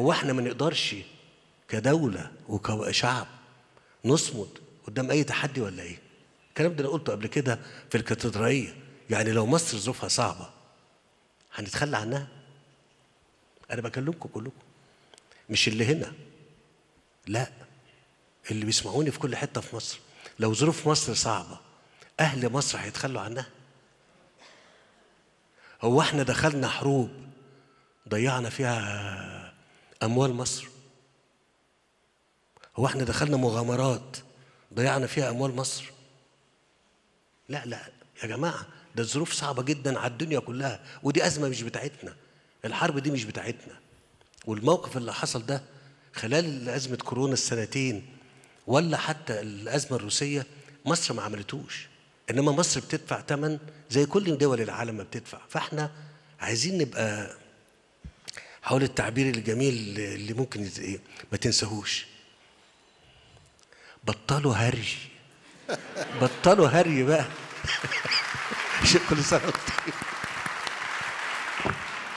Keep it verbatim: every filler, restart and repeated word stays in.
هو احنا ما نقدرش كدولة وكشعب نصمد قدام أي تحدي ولا إيه؟ الكلام ده أنا قلته قبل كده في الكاتدرائية، يعني لو مصر ظروفها صعبة هنتخلى عنها؟ أنا بكلمكم كلكم، مش اللي هنا، لا اللي بيسمعوني في كل حتة في مصر، لو ظروف مصر صعبة أهل مصر هيتخلوا عنها؟ هو احنا دخلنا حروب ضيعنا فيها أموال مصر؟ هو احنا دخلنا مغامرات ضيعنا فيها أموال مصر؟ لا لا يا جماعة، ده الظروف صعبة جدا على الدنيا كلها، ودي أزمة مش بتاعتنا، الحرب دي مش بتاعتنا، والموقف اللي حصل ده خلال أزمة كورونا السنتين ولا حتى الأزمة الروسية مصر ما عملتوش، إنما مصر بتدفع ثمن زي كل دول العالم ما بتدفع. فإحنا عايزين نبقى حول التعبير الجميل اللي ممكن ما تنساهوش، بطلوا هري، بطلوا هري بقى. شكرا لسنة.